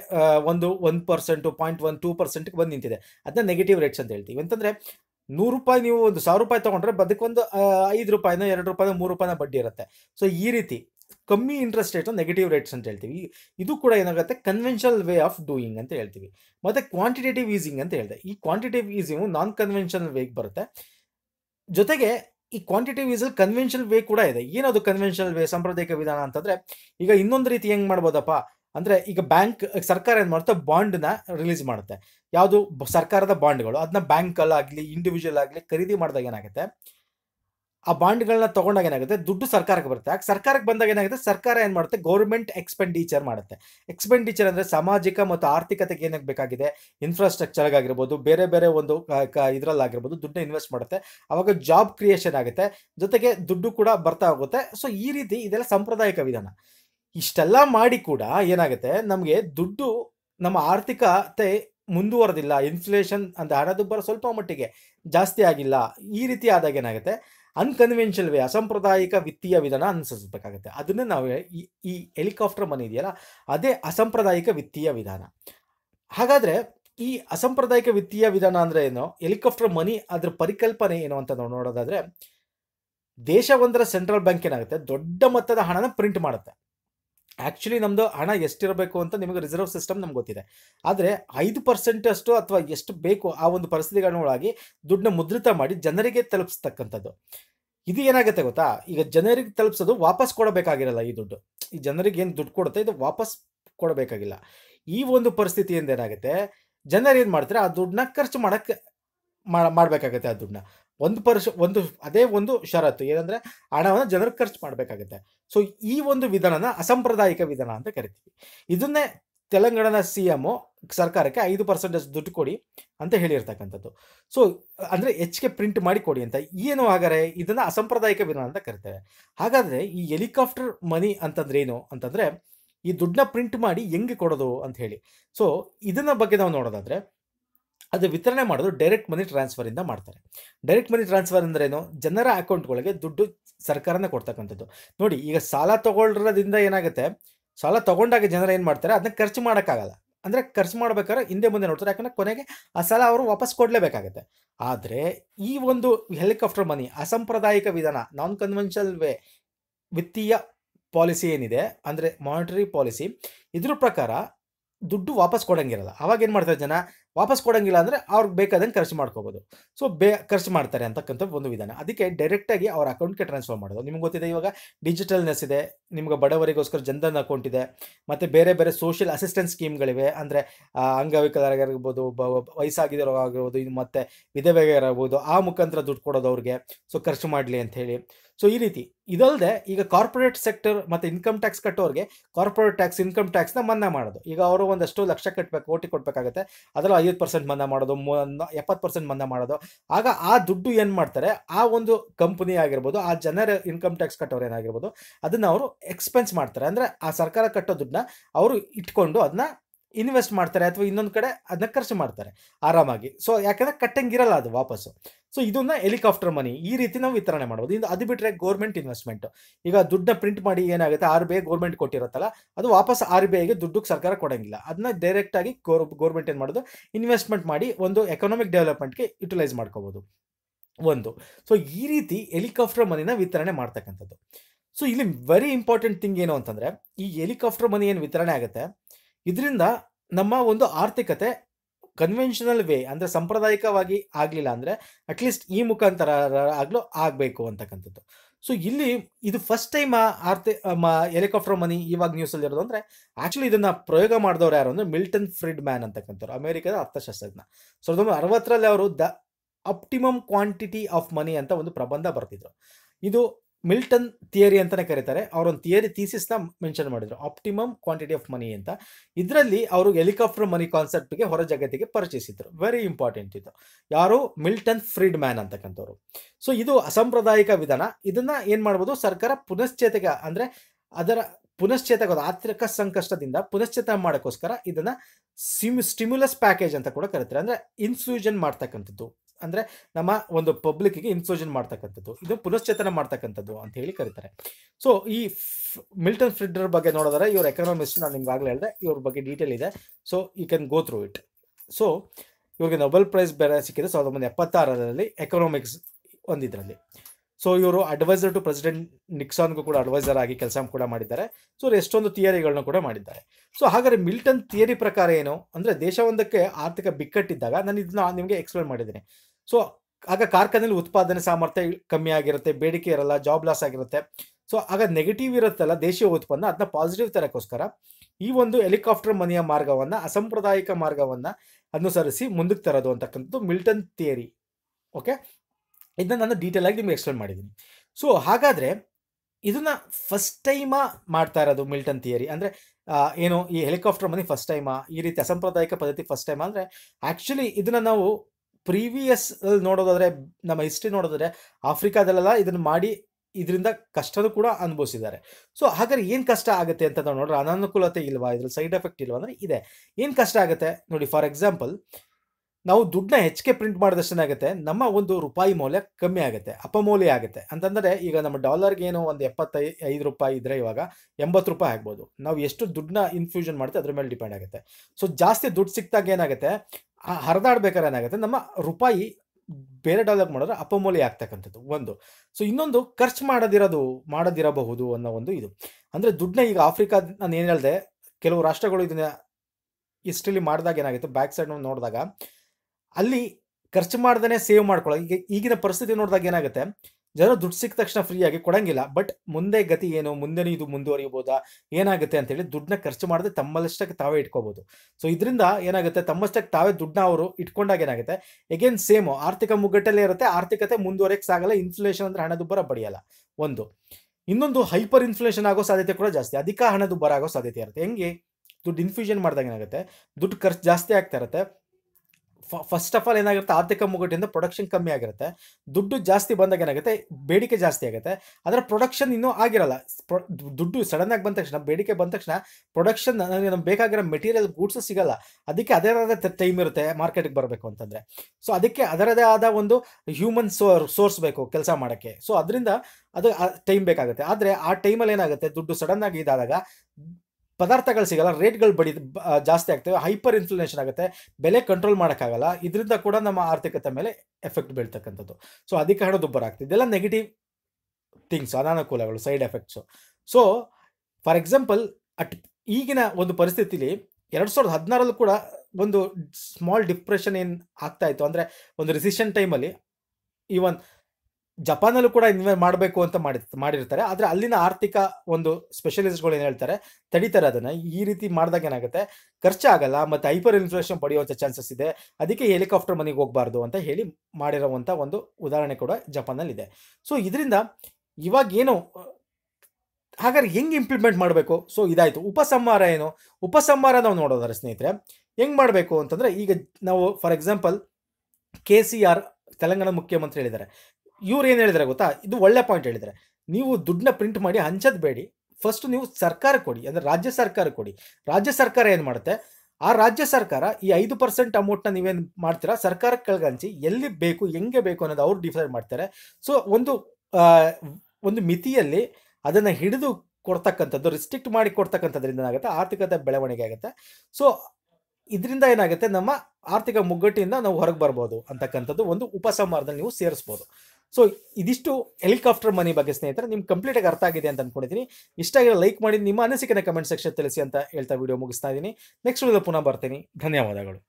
1% 0.12% ಬಂದು ನಿಂತಿದೆ, ಅದನ್ನ ನೆಗೆಟಿವ್ ರೇಟ್ಸ್ ಅಂತ ಹೇಳ್ತೀವಿ. ಅಂತಂದರೆ 100 ರೂಪಾಯಿ ನೀವು 1,000 ರೂಪಾಯಿ ತೊಗೊಂಡ್ರೆ ಅದಕ್ಕೊಂದು 5 ರೂಪಾಯಿನ, 2 ರೂಪಾಯಿನ, 3 ರೂಪಾಯಿನ ಬಡ್ಡಿ ಇರುತ್ತೆ. ಸೊ ಈ ರೀತಿ ಕಮ್ಮಿ ಇಂಟ್ರೆಸ್ಟ್ ರೇಟ್ ನೆಗೆಟಿವ್ ರೇಟ್ಸ್ ಅಂತ ಹೇಳ್ತೀವಿ. ಇದು ಕೂಡ ಏನಾಗುತ್ತೆ, ಕನ್ವೆನ್ಷನಲ್ ವೇ ಆಫ್ ಡೂಯಿಂಗ್ ಅಂತ ಹೇಳ್ತೀವಿ. ಮತ್ತು ಕ್ವಾಂಟಿಟೇಟಿವ್ ಈಸಿಂಗ್ ಅಂತ ಹೇಳಿದೆ. ಈ ಕ್ವಾಂಟಿಟೇಟಿವ್ ಈಸಿಂಗು ನಾನ್ ಕನ್ವೆನ್ಷನಲ್ ವೇಗೆ ಬರುತ್ತೆ. ಜೊತೆಗೆ ಈ ಕ್ವಾಂಟಿಟೇಟಿವ್ ಈಸಲ್ಲಿ ಕನ್ವೆನ್ಷನಲ್ ವೇ ಕೂಡ ಇದೆ. ಏನದು ಕನ್ವೆನ್ಷನಲ್ ವೇ, ಸಾಂಪ್ರದಾಯಿಕ ವಿಧಾನ ಅಂತಂದರೆ ಈಗ ಇನ್ನೊಂದು ರೀತಿ ಹೆಂಗೆ ಮಾಡ್ಬೋದಪ್ಪ ಅಂದರೆ, ಈಗ ಬ್ಯಾಂಕ್, ಸರ್ಕಾರ ಏನು ಮಾಡುತ್ತೆ, ಬಾಂಡ್ನ ರಿಲೀಸ್ ಮಾಡುತ್ತೆ. ಯಾವುದು ಸರ್ಕಾರದ ಬಾಂಡ್ಗಳು, ಅದನ್ನ ಬ್ಯಾಂಕಲ್ಲಾಗಲಿ ಇಂಡಿವಿಜುವಲ್ ಆಗಲಿ ಖರೀದಿ ಮಾಡಿದಾಗ ಏನಾಗುತ್ತೆ, ಆ ಬಾಂಡ್ಗಳನ್ನ ತೊಗೊಂಡಾಗ ಏನಾಗುತ್ತೆ, ದುಡ್ಡು ಸರ್ಕಾರಕ್ಕೆ ಬರುತ್ತೆ. ಆಗ ಸರ್ಕಾರಕ್ಕೆ ಬಂದಾಗ ಏನಾಗುತ್ತೆ, ಸರ್ಕಾರ ಏನು ಮಾಡುತ್ತೆ, ಗೌರ್ಮೆಂಟ್ ಎಕ್ಸ್ಪೆಂಡಿಚರ್ ಮಾಡುತ್ತೆ. ಎಕ್ಸ್ಪೆಂಡಿಚರ್ ಅಂದರೆ ಸಾಮಾಜಿಕ ಮತ್ತು ಆರ್ಥಿಕತೆಗೆ ಏನಾಗಬೇಕಾಗಿದೆ, ಇನ್ಫ್ರಾಸ್ಟ್ರಕ್ಚರ್ಗಾಗಿರ್ಬೋದು, ಬೇರೆ ಬೇರೆ ಒಂದು ಇದರಲ್ಲಾಗಿರ್ಬೋದು ದುಡ್ಡು ಇನ್ವೆಸ್ಟ್ ಮಾಡುತ್ತೆ. ಆವಾಗ ಜಾಬ್ ಕ್ರಿಯೇಷನ್ ಆಗುತ್ತೆ, ಜೊತೆಗೆ ದುಡ್ಡು ಕೂಡ ಬರ್ತಾ ಹೋಗುತ್ತೆ. ಸೊ ಈ ರೀತಿ ಇದೆಲ್ಲ ಸಾಂಪ್ರದಾಯಿಕ ವಿಧಾನ. ಇಷ್ಟೆಲ್ಲ ಮಾಡಿ ಕೂಡ ಏನಾಗುತ್ತೆ, ನಮಗೆ ದುಡ್ಡು, ನಮ್ಮ ಆರ್ಥಿಕತೆ ಮುಂದುವರೆದಿಲ್ಲ, ಇನ್ಫ್ಲೇಷನ್ ಅಂದರೆ ಹಣದುಬ್ಬರ ಸ್ವಲ್ಪ ಮಟ್ಟಿಗೆ ಜಾಸ್ತಿ ಆಗಿಲ್ಲ. ಈ ರೀತಿ ಆದಾಗ ಏನಾಗುತ್ತೆ, ಅನ್ಕನ್ವೆನ್ಷನಲ್ ವೇ, ಅಸಾಂಪ್ರದಾಯಿಕ ವಿತ್ತೀಯ ವಿಧಾನ ಅನುಸರಿಸಬೇಕಾಗುತ್ತೆ. ಅದನ್ನು ನಾವು ಈ ಹೆಲಿಕಾಪ್ಟರ್ ಮನೆ ಇದೆಯಲ್ಲ, ಅದೇ ಅಸಾಂಪ್ರದಾಯಿಕ ವಿತ್ತೀಯ ವಿಧಾನ. ಹಾಗಾದರೆ ಈ ಅಸಾಂಪ್ರದಾಯಿಕ ವಿತ್ತೀಯ ವಿಧಾನ ಅಂದರೆ ಏನು, ಹೆಲಿಕಾಪ್ಟರ್ ಮನಿ ಅದರ ಪರಿಕಲ್ಪನೆ ಏನು ಅಂತ ನಾವು ನೋಡೋದಾದರೆ, ದೇಶವೊಂದರ ಸೆಂಟ್ರಲ್ ಬ್ಯಾಂಕ್ ಏನಾಗುತ್ತೆ, ದೊಡ್ಡ ಮೊತ್ತದ ಹಣನ ಪ್ರಿಂಟ್ ಮಾಡುತ್ತೆ. ಆ್ಯಕ್ಚುಲಿ ನಮ್ಮದು ಹಣ ಎಷ್ಟಿರಬೇಕು ಅಂತ ನಿಮಗೆ ರಿಸರ್ವ್ ಸಿಸ್ಟಮ್ ನಮ್ಗೆ ಗೊತ್ತಿದೆ. ಆದರೆ 5% ಅಷ್ಟು ಅಥವಾ ಎಷ್ಟು ಬೇಕು ಆ ಒಂದು ಪರಿಸ್ಥಿತಿಗಳೊಳಗಾಗಿ ದುಡ್ಡನ್ನ ಮುದ್ರಿತ ಮಾಡಿ ಜನರಿಗೆ ತಲುಪಿಸ್ತಕ್ಕಂಥದ್ದು. ಇದು ಏನಾಗುತ್ತೆ ಗೊತ್ತಾ, ಈಗ ಜನರಿಗೆ ತಲುಪಿಸೋದು, ವಾಪಸ್ ಕೊಡಬೇಕಾಗಿರಲ್ಲ ಈ ದುಡ್ಡು. ಈ ಜನರಿಗೆ ಏನು ದುಡ್ಡು ಕೊಡುತ್ತೆ, ಇದು ವಾಪಸ್ ಕೊಡಬೇಕಾಗಿಲ್ಲ. ಈ ಒಂದು ಪರಿಸ್ಥಿತಿಯಿಂದ ಏನಾಗುತ್ತೆ, ಜನರು ಏನು ಮಾಡ್ತಾರೆ, ಆ ದುಡ್ಡನ್ನ ಖರ್ಚು ಮಾಡೋಕ್ಕೆ ಮಾಡಬೇಕಾಗತ್ತೆ. ಆ ದುಡ್ಡನ್ನ ಅದೇ ಒಂದು ಷರತ್ತು ಏನಂದರೆ, ಹಣವನ್ನು ಜನರು ಖರ್ಚು ಮಾಡಬೇಕಾಗುತ್ತೆ. ಸೊ ಈ ಒಂದು ವಿಧಾನನ ಅಸಾಂಪ್ರದಾಯಿಕ ವಿಧಾನ ಅಂತ ಕರಿತೀವಿ. ಇದನ್ನೇ ತೆಲಂಗಾಣದ CM ಸರ್ಕಾರಕ್ಕೆ 5% ದುಡ್ಡು ಕೊಡಿ ಅಂತ ಹೇಳಿರ್ತಕ್ಕಂಥದ್ದು. ಸೊ ಅಂದರೆ ಹೆಚ್ಚಿಗೆ ಪ್ರಿಂಟ್ ಮಾಡಿ ಕೊಡಿ ಅಂತ. ಏನು ಹಾಗಾದರೆ ಇದನ್ನು ಅಸಾಂಪ್ರದಾಯಿಕ ವಿಧಾನ ಅಂತ ಕರಿತಾರೆ. ಹಾಗಾದರೆ ಈ ಹೆಲಿಕಾಪ್ಟರ್ ಮನಿ ಅಂತಂದ್ರೆ ಏನು ಅಂತಂದರೆ, ಈ ದುಡ್ಡನ್ನ ಪ್ರಿಂಟ್ ಮಾಡಿ ಹೆಂಗೆ ಕೊಡೋದು ಅಂತ ಹೇಳಿ. ಸೊ ಇದನ್ನ ಬಗ್ಗೆ ನಾವು ನೋಡೋದಾದರೆ, ಅದು ವಿತರಣೆ ಮಾಡೋದು ಡೈರೆಕ್ಟ್ ಮನಿ ಟ್ರಾನ್ಸ್ಫರ್ ಇಂದ ಮಾಡ್ತಾರೆ. ಡೈರೆಕ್ಟ್ ಮನಿ ಟ್ರಾನ್ಸ್ಫರ್ ಅಂದ್ರೆ ಏನು? ಜನರ ಅಕೌಂಟ್ಗಳಿಗೆ ದುಡ್ಡು ಸರ್ಕಾರನೇ ಕೊಡ್ತಕ್ಕಂಥದ್ದು. ನೋಡಿ, ಈಗ ಸಾಲ ತಗೊಳ್ಳೋದ್ರಿಂದ ಏನಾಗುತ್ತೆ, ಸಾಲ ತಗೊಂಡಾಗ ಜನರು ಏನು ಮಾಡ್ತಾರೆ, ಅದನ್ನ ಖರ್ಚು ಮಾಡೋಕ್ಕಾಗಲ್ಲ. ಅಂದರೆ ಖರ್ಚು ಮಾಡಬೇಕಾದ್ರೆ ಹಿಂದೆ ಮುಂದೆ ನೋಡ್ತಾರೆ, ಯಾಕಂದರೆ ಕೊನೆಗೆ ಆ ಸಾಲ ಅವರು ವಾಪಸ್ ಕೊಡಲೇಬೇಕಾಗುತ್ತೆ. ಆದರೆ ಈ ಒಂದು ಹೆಲಿಕಾಪ್ಟರ್ ಮನಿ ಅಸಾಂಪ್ರದಾಯಿಕ ವಿಧಾನ, ನಾನ್ ಕನ್ವೆನ್ಷನಲ್ ವೇ, ವಿತ್ತೀಯ ಪಾಲಿಸಿ ಏನಿದೆ ಅಂದರೆ ಮಾನಿಟರಿ ಪಾಲಿಸಿ, ಇದ್ರ ಪ್ರಕಾರ ದುಡ್ಡು ವಾಪಸ್ ಕೊಡೋಂಗಿರಲ್ಲ. ಆವಾಗ ಏನು ಮಾಡ್ತಾರೆ ಜನ, ವಾಪಸ್ ಕೊಡೋಂಗಿಲ್ಲ ಅಂದರೆ ಅವ್ರಿಗೆ ಬೇಕಾದಂಗೆ ಖರ್ಚು ಮಾಡ್ಕೋಬೋದು. ಸೊ ಖರ್ಚು ಮಾಡ್ತಾರೆ ಅಂತಕ್ಕಂಥ ಒಂದು ವಿಧಾನ. ಅದಕ್ಕೆ ಡೈರೆಕ್ಟಾಗಿ ಅವ್ರ ಅಕೌಂಟ್ಗೆ ಟ್ರಾನ್ಸ್ಫರ್ ಮಾಡೋದು. ನಿಮ್ಗೆ ಗೊತ್ತಿದೆ, ಇವಾಗ ಡಿಜಿಟಲ್ನೆಸ್ ಇದೆ, ನಿಮ್ಗೆ ಬಡವರಿಗೋಸ್ಕರ ಜನ್ಧನ್ ಅಕೌಂಟ್ ಇದೆ, ಮತ್ತು ಬೇರೆ ಬೇರೆ ಸೋಷಿಯಲ್ ಅಸಿಸ್ಟೆನ್ಸ್ ಸ್ಕೀಮ್ಗಳಿವೆ. ಅಂದರೆ ಅಂಗವಿಕಲರಾಗಿರ್ಬೋದು, ವಯಸ್ಸಾಗಿರೋರಾಗಿರ್ಬೋದು, ಇದು ಮತ್ತು ವಿಧವೆಗರಾಗ್ಬೋದು, ಆ ಮುಖಾಂತರ ದುಡ್ಡು ಕೊಡೋದು ಅವ್ರಿಗೆ, ಸೊ ಖರ್ಚು ಮಾಡಲಿ ಅಂಥೇಳಿ. ಸೊ ಈ ರೀತಿ ಇದಲ್ಲದೆ ಈಗ ಕಾರ್ಪೊರೇಟ್ ಸೆಕ್ಟರ್ ಮತ್ತು ಇನ್ಕಮ್ ಟ್ಯಾಕ್ಸ್ ಕಟ್ಟೋರಿಗೆ ಕಾರ್ಪೊರೇಟ್ ಟ್ಯಾಕ್ಸ್, ಇನ್ಕಮ್ ಟ್ಯಾಕ್ಸ್ನ ಮನ್ನಾ ಮಾಡೋದು. ಈಗ ಅವರು ಒಂದಷ್ಟು ಲಕ್ಷ ಕಟ್ಟಬೇಕು, ಕೋಟಿ ಕೊಡಬೇಕಾಗತ್ತೆ, ಅದರಲ್ಲಿ 50% ಮನ್ನಾ ಮಾಡೋದು, 70% ಮನ್ನಾ ಮಾಡೋದು. ಆಗ ಆ ದುಡ್ಡು ಏನು ಮಾಡ್ತಾರೆ, ಆ ಒಂದು ಕಂಪನಿ ಆಗಿರ್ಬೋದು, ಆ ಜನರ ಇನ್ಕಮ್ ಟ್ಯಾಕ್ಸ್ ಕಟ್ಟೋರು ಏನಾಗಿರ್ಬೋದು, ಅದನ್ನು ಅವರು ಎಕ್ಸ್ಪೆನ್ಸ್ ಮಾಡ್ತಾರೆ. ಅಂದರೆ ಆ ಸರ್ಕಾರ ಕಟ್ಟೋ ದುಡ್ಡನ್ನ ಅವರು ಇಟ್ಕೊಂಡು ಅದನ್ನ ಇನ್ವೆಸ್ಟ್ ಮಾಡ್ತಾರೆ, ಅಥವಾ ಇನ್ನೊಂದು ಕಡೆ ಅದನ್ನ ಖರ್ಚು ಮಾಡ್ತಾರೆ ಆರಾಮಾಗಿ. ಸೊ ಯಾಕಂದರೆ ಕಟ್ಟಂಗಿರಲ್ಲ ಅದು ವಾಪಸ್ಸು. ಸೊ ಇದನ್ನ ಹೆಲಿಕಾಪ್ಟರ್ ಮನಿ ಈ ರೀತಿ ನಾವು ವಿತರಣೆ ಮಾಡ್ಬೋದು. ಇದು ಅದು ಬಿಟ್ಟರೆ ಗೌರ್ಮೆಂಟ್ ಇನ್ವೆಸ್ಟ್ಮೆಂಟ್, ಈಗ ದುಡ್ಡನ್ನ ಪ್ರಿಂಟ್ ಮಾಡಿ ಏನಾಗುತ್ತೆ, RBI ಗೌರ್ಮೆಂಟ್ ಕೊಟ್ಟಿರುತ್ತಲ್ಲ, ಅದು ವಾಪಸ್ RBIಗೆ ದುಡ್ಡುಗೆ ಸರ್ಕಾರ ಕೊಡೋಂಗಿಲ್ಲ. ಅದನ್ನ ಡೈರೆಕ್ಟಾಗಿ ಗೌರ್ಮೆಂಟ್ ಏನು ಮಾಡೋದು, ಇನ್ವೆಸ್ಟ್ಮೆಂಟ್ ಮಾಡಿ ಒಂದು ಎಕನಾಮಿಕ್ ಡೆವಲಪ್ಮೆಂಟ್ಗೆ ಯುಟಿಲೈಸ್ ಮಾಡ್ಕೋಬೋದು ಒಂದು. ಸೊ ಈ ರೀತಿ ಹೆಲಿಕಾಪ್ಟರ್ ಮನಿನ ವಿತರಣೆ ಮಾಡ್ತಕ್ಕಂಥದ್ದು. ಸೊ ಇಲ್ಲಿ ವೆರಿ ಇಂಪಾರ್ಟೆಂಟ್ ಥಿಂಗ್ ಏನು ಅಂತಂದರೆ, ಈ ಹೆಲಿಕಾಪ್ಟರ್ ಮನಿ ಏನು ವಿತರಣೆ ಆಗುತ್ತೆ, ಇದರಿಂದ ನಮ್ಮ ಒಂದು ಆರ್ಥಿಕತೆ ಕನ್ವೆನ್ಷನಲ್ ವೇ ಅಂದರೆ ಸಾಂಪ್ರದಾಯಿಕವಾಗಿ ಆಗಲಿಲ್ಲ ಅಂದರೆ ಅಟ್ಲೀಸ್ಟ್ ಈ ಮುಖಾಂತರ ಆಗಲೂ ಆಗಬೇಕು ಅಂತಕ್ಕಂಥದ್ದು. ಸೊ ಇಲ್ಲಿ ಇದು ಫಸ್ಟ್ ಟೈಮ್ ಹೆಲಿಕಾಪ್ಟರ್ ಮನಿ ಇವಾಗ ನ್ಯೂಸಲ್ಲಿ ಇರೋದು. ಅಂದರೆ ಆ್ಯಕ್ಚುಲಿ ಇದನ್ನು ಪ್ರಯೋಗ ಮಾಡಿದವ್ರು ಯಾರು ಅಂದರೆ ಮಿಲ್ಟನ್ ಫ್ರಿಡ್ ಮ್ಯಾನ್ ಅಂತಕ್ಕಂಥವ್ರು, ಅಮೆರಿಕದ ಅರ್ಥಶಾಸ್ತ್ರಜ್ಞ. 1960ರಲ್ಲಿ ಅವರು the optimum quantity of money ಅಂತ ಒಂದು ಪ್ರಬಂಧ ಬರ್ತಿದ್ರು. ಇದು ಮಿಲ್ಟನ್ ಥಿಯರಿ ಅಂತಲೇ ಕರೀತಾರೆ. ಅವರೊಂದು ಥಿಯರಿ ಥೀಸಿಸ್ನ ಮೆನ್ಷನ್ ಮಾಡಿದರು, ಆಪ್ಟಿಮಮ್ ಕ್ವಾಂಟಿಟಿ ಆಫ್ ಮನಿ ಅಂತ. ಇದರಲ್ಲಿ ಅವರು ಹೆಲಿಕಾಪ್ಟರ್ ಮನಿ ಕಾನ್ಸೆಪ್ಟ್ಗೆ ಹೊರ ಜಗತ್ತಿಗೆ ಪರಿಚಯಿಸಿದ್ರು. ವೆರಿ ಇಂಪಾರ್ಟೆಂಟ್ ಇದು. ಯಾರು? ಮಿಲ್ಟನ್ ಫ್ರಿಡ್ ಮ್ಯಾನ್ ಅಂತಕ್ಕಂಥವ್ರು. ಸೊ ಇದು ಅಸಾಂಪ್ರದಾಯಿಕ ವಿಧಾನ. ಇದನ್ನು ಏನು ಮಾಡ್ಬೋದು, ಸರ್ಕಾರ ಪುನಶ್ಚೇತಕ ಅಂದರೆ ಅದರ ಪುನಶ್ಚೇತಕ ಆರ್ಥಿಕ ಸಂಕಷ್ಟದಿಂದ ಪುನಶ್ಚೇತನ ಮಾಡೋಕ್ಕೋಸ್ಕರ ಇದನ್ನು ಸ್ಟಿಮ್ಯುಲಸ್ ಪ್ಯಾಕೇಜ್ ಅಂತ ಕೂಡ ಕರೀತಾರೆ. ಅಂದರೆ ಇನ್ಫ್ಯೂಷನ್ ಮಾಡ್ತಕ್ಕಂಥದ್ದು, ಅಂದರೆ ನಮ್ಮ ಒಂದು ಪಬ್ಲಿಕ್ಕಿಗೆ ಇನ್ಫ್ಯೂಷನ್ ಮಾಡ್ತಕ್ಕಂಥದ್ದು, ಇದು ಪುನಶ್ಚೇತನ ಮಾಡ್ತಕ್ಕಂಥದ್ದು ಅಂತ ಹೇಳಿ ಕರೀತಾರೆ. ಸೊ ಈ ಮಿಲ್ಟನ್ ಫ್ರಿಡ್ರ್ ಬಗ್ಗೆ ನೋಡಿದ್ರೆ, ಇವ್ರ ಎಕನಾಮಿಸ್ಟ್, ನಾನು ನಿಮ್ಗೆ ಆಗಲೇ ಹೇಳಿದೆ, ಇವ್ರ ಬಗ್ಗೆ ಡೀಟೇಲ್ ಇದೆ. So you can go through it. So ಇವ್ರಿಗೆ ನೊಬೆಲ್ ಪ್ರೈಸ್ ಬೇರೆ ಸಿಕ್ಕಿದೆ 1976 ಎಕನಾಮಿಕ್ಸ್ ಒಂದಿದ್ರಲ್ಲಿ. ಸೊ ಇವರು ಅಡ್ವೈಸರ್ ಟು ಪ್ರೆಸಿಡೆಂಟ್ ನಿಕ್ಸಾನ್ಗೂ ಕೂಡ ಅಡ್ವೈಸರ್ ಆಗಿ ಕೆಲಸ ಕೂಡ ಮಾಡಿದ್ದಾರೆ. ಸೊ ಇವರು ಎಷ್ಟೊಂದು ಥಿಯರಿಗಳನ್ನ ಕೂಡ ಮಾಡಿದ್ದಾರೆ. ಸೊ ಹಾಗಾದರೆ ಮಿಲ್ಟನ್ ಥಿಯರಿ ಪ್ರಕಾರ ಏನು ಅಂದರೆ, ದೇಶವೊಂದಕ್ಕೆ ಆರ್ಥಿಕ ಬಿಕ್ಕಟ್ಟಿದ್ದಾಗ, ನಾನು ಇದನ್ನ ನಿಮಗೆ ಎಕ್ಸ್ಪ್ಲೇನ್ ಮಾಡಿದ್ದೀನಿ. ಸೊ ಆಗ ಕಾರ್ಖಾನೆಯಲ್ಲಿ ಉತ್ಪಾದನೆ ಸಾಮರ್ಥ್ಯ ಕಮ್ಮಿ ಆಗಿರುತ್ತೆ, ಬೇಡಿಕೆ ಇರಲ್ಲ, ಜಾಬ್ ಲಾಸ್ ಆಗಿರುತ್ತೆ. ಸೊ ಆಗ ನೆಗೆಟಿವ್ ಇರುತ್ತಲ್ಲ ದೇಶೀಯ ಉತ್ಪನ್ನ, ಅದನ್ನ ಪಾಸಿಟಿವ್ ತರಕ್ಕೋಸ್ಕರ ಈ ಒಂದು ಹೆಲಿಕಾಪ್ಟರ್ ಮನಿಯ ಮಾರ್ಗವನ್ನು, ಅಸಾಂಪ್ರದಾಯಿಕ ಮಾರ್ಗವನ್ನು ಅನುಸರಿಸಿ ಮುಂದಕ್ಕೆ ತರೋದು ಅಂತಕ್ಕಂಥದ್ದು ಮಿಲ್ಟನ್ ಥಿಯರಿ. ಓಕೆ, ಇದನ್ನ ನಾನು ಡೀಟೇಲ್ ಆಗಿ ನಿಮ್ಗೆ ಎಕ್ಸ್ಪ್ಲೇನ್ ಮಾಡಿದ್ದೀನಿ. ಸೊ ಹಾಗಾದರೆ ಇದನ್ನ ಫಸ್ಟ್ ಟೈಮ ಮಾಡ್ತಾ ಇರೋದು ಮಿಲ್ಟನ್ ಥಿಯರಿ ಅಂದರೆ ಏನು, ಈ ಹೆಲಿಕಾಪ್ಟರ್ ಮನಿ ಫಸ್ಟ್ ಟೈಮ, ಈ ರೀತಿ ಅಸಾಂಪ್ರದಾಯಿಕ ಪದ್ಧತಿ ಫಸ್ಟ್ ಟೈಮ್ ಅಂದರೆ, ಆ್ಯಕ್ಚುಲಿ ಇದನ್ನು ನಾವು ಪ್ರೀವಿಯಸ್ ನೋಡೋದಾದ್ರೆ, ನಮ್ಮ ಹಿಸ್ಟ್ರಿ ನೋಡೋದಾದ್ರೆ, ಆಫ್ರಿಕಾದಲ್ಲೆಲ್ಲ ಇದನ್ನು ಮಾಡಿ ಇದರಿಂದ ಕಷ್ಟನೂ ಕೂಡ ಅನುಭವಿಸಿದ್ದಾರೆ. ಸೊ ಹಾಗಾದ್ರೆ ಏನು ಕಷ್ಟ ಆಗುತ್ತೆ ಅಂತ ನಾವು ನೋಡ್ರೆ, ಅನಾನುಕೂಲತೆ ಇಲ್ವಾ, ಇದ್ರಲ್ಲಿ ಸೈಡ್ ಎಫೆಕ್ಟ್ ಇಲ್ವಾ ಅಂದರೆ ಇದೆ. ಏನು ಕಷ್ಟ ಆಗುತ್ತೆ ನೋಡಿ, ಫಾರ್ ಎಕ್ಸಾಂಪಲ್ ನಾವು ದುಡ್ಡನ್ನ ಹೆಚ್ಚಿಗೆ ಪ್ರಿಂಟ್ ಮಾಡಿದಷ್ಟೇ ಆಗುತ್ತೆ, ನಮ್ಮ ಒಂದು ರೂಪಾಯಿ ಮೌಲ್ಯ ಕಮ್ಮಿ ಆಗುತ್ತೆ, ಅಪಮೌಲ್ಯ ಆಗುತ್ತೆ. ಅಂತಂದರೆ ಈಗ ನಮ್ಮ ಡಾಲರ್ಗೆ ಏನು ಒಂದು 75 ರೂಪಾಯಿ ಇದ್ದರೆ ಇವಾಗ 80 ರೂಪಾಯಿ ಆಗ್ಬೋದು. ನಾವು ಎಷ್ಟು ದುಡ್ಡನ್ನ ಇನ್ಫ್ಯೂಷನ್ ಮಾಡ್ತೀವಿ ಅದ್ರ ಮೇಲೆ ಡಿಪೆಂಡ್ ಆಗುತ್ತೆ. ಸೊ ಜಾಸ್ತಿ ದುಡ್ಡು ಸಿಕ್ಕಿದಾಗ ಏನಾಗುತ್ತೆ, ಹರಿದಾಡ್ಬೇಕಾದ್ರೆ ಏನಾಗುತ್ತೆ, ನಮ್ಮ ರೂಪಾಯಿ ಬೇರೆ ಡೆವಲಪ್ ಮಾಡಿದ್ರೆ ಅಪಮೌಲ್ಯ ಆಗ್ತಕ್ಕಂಥದ್ದು ಒಂದು. ಸೊ ಇನ್ನೊಂದು ಖರ್ಚು ಮಾಡದಿರಬಹುದು ಅನ್ನೋ ಒಂದು ಇದು. ಅಂದರೆ ದುಡ್ಡನ್ನ ಈಗ ಆಫ್ರಿಕಾ, ನಾನು ಏನು ಹೇಳಿದೆ, ಕೆಲವು ರಾಷ್ಟ್ರಗಳು ಇದನ್ನ ಹಿಸ್ಟ್ರಿಲಿ ಮಾಡಿದಾಗ ಏನಾಗುತ್ತೆ, ಬ್ಯಾಕ್ ಸೈಡ್ ನೋಡಿದಾಗ ಅಲ್ಲಿ ಖರ್ಚು ಮಾಡ್ದೇ ಸೇವ್ ಮಾಡ್ಕೊಳ್ಳೋ, ಈಗಿನ ಪರಿಸ್ಥಿತಿ ನೋಡಿದಾಗ ಏನಾಗುತ್ತೆ, ಜನರು ದುಡ್ಡು ಸಿಕ್ಕ ತಕ್ಷಣ ಫ್ರೀಯಾಗಿ ಕೊಡೋಂಗಿಲ್ಲ, ಬಟ್ ಮುಂದೆ ಗತಿ ಏನು, ಮುಂದೆನೂ ಇದು ಮುಂದುವರಿಯಬಹುದಾ, ಏನಾಗುತ್ತೆ ಅಂತೇಳಿ ದುಡ್ಡನ್ನ ಖರ್ಚು ಮಾಡದೆ ತಮ್ಮಷ್ಟಕ್ಕೆ ತಾವೇ ಇಟ್ಕೋಬೋದು. ಸೊ ಇದರಿಂದ ಏನಾಗುತ್ತೆ, ತಮ್ಮಷ್ಟಕ್ಕೆ ತಾವೇ ದುಡ್ಡನ್ನ ಅವರು ಇಟ್ಕೊಂಡಾಗ ಏನಾಗುತ್ತೆ, ಎಗೇನ್ ಸೇಮು ಆರ್ಥಿಕ ಮುಗ್ಗಟ್ಟಲ್ಲೇ ಇರುತ್ತೆ, ಆರ್ಥಿಕತೆ ಮುಂದುವರೆಯಕ್ಕೆ ಸಾಗಲ್ಲ, ಇನ್ಫ್ಲೇಷನ್ ಅಂದರೆ ಹಣದುಬ್ಬರ ಬಡಿಯಲ್ಲ ಒಂದು. ಇನ್ನೊಂದು ಹೈಪರ್ ಇನ್ಫ್ಲೇಷನ್ ಆಗೋ ಸಾಧ್ಯತೆ ಕೂಡ ಜಾಸ್ತಿ, ಅಧಿಕ ಹಣದುಬ್ಬರ ಆಗೋ ಸಾಧ್ಯತೆ ಇರುತ್ತೆ. ಹೆಂಗೆ ದುಡ್ಡು ಇನ್ಫ್ಯೂಷನ್ ಮಾಡಿದಾಗ ಏನಾಗುತ್ತೆ, ದುಡ್ಡು ಖರ್ಚು ಜಾಸ್ತಿ ಆಗ್ತಾ ಇರುತ್ತೆ, ಫಸ್ಟ್ ಆಫ್ ಆಲ್ ಏನಾಗುತ್ತೆ, ಆರ್ಥಿಕ ಮುಗ್ಗಟ್ಟಿಂದ ಪ್ರೊಡಕ್ಷನ್ ಕಮ್ಮಿ ಆಗಿರುತ್ತೆ, ದುಡ್ಡು ಜಾಸ್ತಿ ಬಂದಾಗ ಏನಾಗುತ್ತೆ ಬೇಡಿಕೆ ಜಾಸ್ತಿ ಆಗುತ್ತೆ. ಆದರೆ ಪ್ರೊಡಕ್ಷನ್ ಇನ್ನೂ ಆಗಿರಲ್ಲ, ದುಡ್ಡು ಸಡನ್ ಆಗಿ ಬಂದ ತಕ್ಷಣ ಬೇಡಿಕೆ ಬಂದ ತಕ್ಷಣ ಪ್ರೊಡಕ್ಷನ್ ನನಗೆ ನಮ್ಗೆ ಬೇಕಾಗಿರೋ ಮೆಟೀರಿಯಲ್ ಗೂಡ್ಸು ಸಿಗಲ್ಲ. ಅದಕ್ಕೆ ಅದರದೇ ಟೈಮ್ ಇರುತ್ತೆ ಮಾರ್ಕೆಟಿಗೆ ಬರಬೇಕು ಅಂತಂದರೆ. ಸೊ ಅದಕ್ಕೆ ಅದರದೇ ಆದ ಒಂದು ಹ್ಯೂಮನ್ ಸೋರ್ಸ್ ಬೇಕು ಕೆಲಸ ಮಾಡೋಕ್ಕೆ. ಸೊ ಅದರಿಂದ ಅದು ಟೈಮ್ ಬೇಕಾಗುತ್ತೆ. ಆದರೆ ಆ ಟೈಮಲ್ಲಿ ಏನಾಗುತ್ತೆ, ದುಡ್ಡು ಸಡನ್ ಆಗಿ ಇದಾದಾಗ ಪದಾರ್ಥಗಳು ಸಿಗಲ್ಲ, ರೇಟ್ಗಳು ಜಾಸ್ತಿ ಆಗ್ತವೆ, ಹೈಪರ್ ಇನ್ಫ್ಲೇಷನ್ ಆಗುತ್ತೆ, ಬೆಲೆ ಕಂಟ್ರೋಲ್ ಮಾಡೋಕ್ಕಾಗಲ್ಲ. ಇದರಿಂದ ಕೂಡ ನಮ್ಮ ಆರ್ಥಿಕತೆ ಮೇಲೆ ಎಫೆಕ್ಟ್ ಬೀಳ್ತಕ್ಕಂಥದ್ದು. ಸೊ ಅದಕ್ಕೆ ಹಣದುಬ್ಬರ ಆಗ್ತದೆ. ಇದೆಲ್ಲ ನೆಗೆಟಿವ್ ಥಿಂಗ್ಸ್, ಅನಾನುಕೂಲಗಳು, side effects. So for example ಈಗಿನ ಒಂದು ಪರಿಸ್ಥಿತಿಲಿ 2016 ಕೂಡ ಒಂದು ಸ್ಮಾಲ್ ಡಿಪ್ರೆಷನ್ ಏನು ಆಗ್ತಾ ಇತ್ತು ಅಂದರೆ ಒಂದು ರಿಸಿಷನ್ ಟೈಮಲ್ಲಿ ಈವನ್ ಜಪಾನಲ್ಲೂ ಕೂಡ ಇನ್ವೆಸ್ಟ್ ಮಾಡಬೇಕು ಅಂತ ಮಾಡಿರ್ತಾರೆ. ಆದರೆ ಅಲ್ಲಿನ ಆರ್ಥಿಕ ಒಂದು ಸ್ಪೆಷಲಿಸ್ಟ್ಗಳು ಏನು ಹೇಳ್ತಾರೆ, ತಡೀತಾರೆ ಅದನ್ನು. ಈ ರೀತಿ ಮಾಡಿದಾಗ ಏನಾಗುತ್ತೆ, ಖರ್ಚಾಗಲ್ಲ ಮತ್ತು ಹೈಪರ್ ಇನ್ಫ್ಲೇಷನ್ ಪಡೆಯುವಂಥ ಚಾನ್ಸಸ್ ಇದೆ, ಅದಕ್ಕೆ ಹೆಲಿಕಾಪ್ಟರ್ ಮನೆಗೆ ಹೋಗಬಾರ್ದು ಅಂತ ಹೇಳಿ ಮಾಡಿರೋವಂಥ ಒಂದು ಉದಾಹರಣೆ ಕೂಡ ಜಪಾನಲ್ಲಿದೆ. ಸೊ ಇದರಿಂದ ಇವಾಗೇನು, ಹಾಗಾದ್ರೆ ಹೆಂಗೆ ಇಂಪ್ಲಿಮೆಂಟ್ ಮಾಡಬೇಕು? ಸೊ ಇದಾಯಿತು. ಉಪಸಂಹಾರ ಏನು? ಉಪಸಂಹಾರ ನಾವು ನೋಡೋದಾರೆ ಸ್ನೇಹಿತರೆ ಹೆಂಗೆ ಮಾಡಬೇಕು ಅಂತಂದರೆ, ಈಗ ನಾವು ಫಾರ್ ಎಕ್ಸಾಂಪಲ್ KCR ತೆಲಂಗಾಣ ಮುಖ್ಯಮಂತ್ರಿ ಹೇಳಿದ್ದಾರೆ. ಇವ್ರು ಏನು ಹೇಳಿದ್ದಾರೆ ಗೊತ್ತಾ, ಇದು ಒಳ್ಳೆ ಪಾಯಿಂಟ್ ಹೇಳಿದ್ದಾರೆ. ನೀವು ದುಡ್ಡನ್ನ ಪ್ರಿಂಟ್ ಮಾಡಿ ಹಂಚೋದು ಬೇಡಿ, ಫಸ್ಟ್ ನೀವು ಸರ್ಕಾರ ಕೊಡಿ, ಅಂದರೆ ರಾಜ್ಯ ಸರ್ಕಾರ ಕೊಡಿ. ರಾಜ್ಯ ಸರ್ಕಾರ ಏನು ಮಾಡುತ್ತೆ, ಆ ರಾಜ್ಯ ಸರ್ಕಾರ ಈ 5% ಅಮೌಂಟ್ನ ನೀವೇನು ಮಾಡ್ತೀರಾ ಸರ್ಕಾರಕ್ಕೆ ಕೆಳಗಂಚಿ, ಎಲ್ಲಿ ಬೇಕು ಹೆಂಗೆ ಬೇಕು ಅನ್ನೋದು ಅವ್ರು ಡಿಸೈಡ್ ಮಾಡ್ತಾರೆ. ಸೊ ಒಂದು ಮಿತಿಯಲ್ಲಿ ಅದನ್ನು ಹಿಡಿದು ಕೊಡ್ತಕ್ಕಂಥದ್ದು, ರಿಸ್ಟ್ರಿಕ್ಟ್ ಮಾಡಿ ಕೊಡ್ತಕ್ಕಂಥದ್ರಿಂದ ಏನಾಗುತ್ತೆ, ಆರ್ಥಿಕತೆ ಬೆಳವಣಿಗೆ ಆಗುತ್ತೆ. ಸೊ ಇದರಿಂದ ಏನಾಗುತ್ತೆ, ನಮ್ಮ ಆರ್ಥಿಕ ಮುಗ್ಗಟ್ಟಿಂದ ನಾವು ಹೊರಗೆ ಬರ್ಬೋದು ಅಂತಕ್ಕಂಥದ್ದು ಒಂದು ಉಪಸಂಹಾರದಲ್ಲಿ ನೀವು ಸೇರಿಸ್ಬೋದು. ಸೊ ಇದಿಷ್ಟು ಹೆಲಿಕಾಪ್ಟರ್ ಮನಿ ಬಗ್ಗೆ ಸ್ನೇಹಿತರೆ. ನಿಮ್ಗೆ ಕಂಪ್ಲೀಟಾಗಿ ಅರ್ಥ ಆಗಿದೆ ಅಂತ ಅಂದ್ಕೊಂಡಿದ್ದೀನಿ. ಇಷ್ಟ ಆಗಿರೋ ಲೈಕ್ ಮಾಡಿ, ನಿಮ್ಮ ಅನಿಸಿಕೆನ ಕಮೆಂಟ್ ಸೆಕ್ಷನ್ ತಿಳಿಸಿ ಅಂತ ಹೇಳ್ತಾ ವಿಡಿಯೋ ಮುಗಿಸ್ತಾ ಇದ್ದೀನಿ. ನೆಕ್ಸ್ಟ್ ವಿಡಿಯೋ ಪುನಃ ಬರ್ತೀನಿ. ಧನ್ಯವಾದಗಳು.